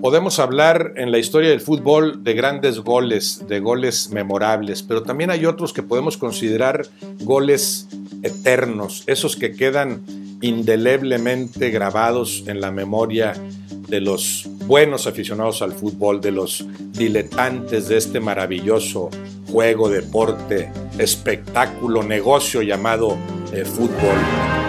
Podemos hablar en la historia del fútbol de grandes goles, de goles memorables, pero también hay otros que podemos considerar goles eternos, esos que quedan indeleblemente grabados en la memoria de los buenos aficionados al fútbol, de los diletantes de este maravilloso juego, deporte, espectáculo, negocio llamado fútbol.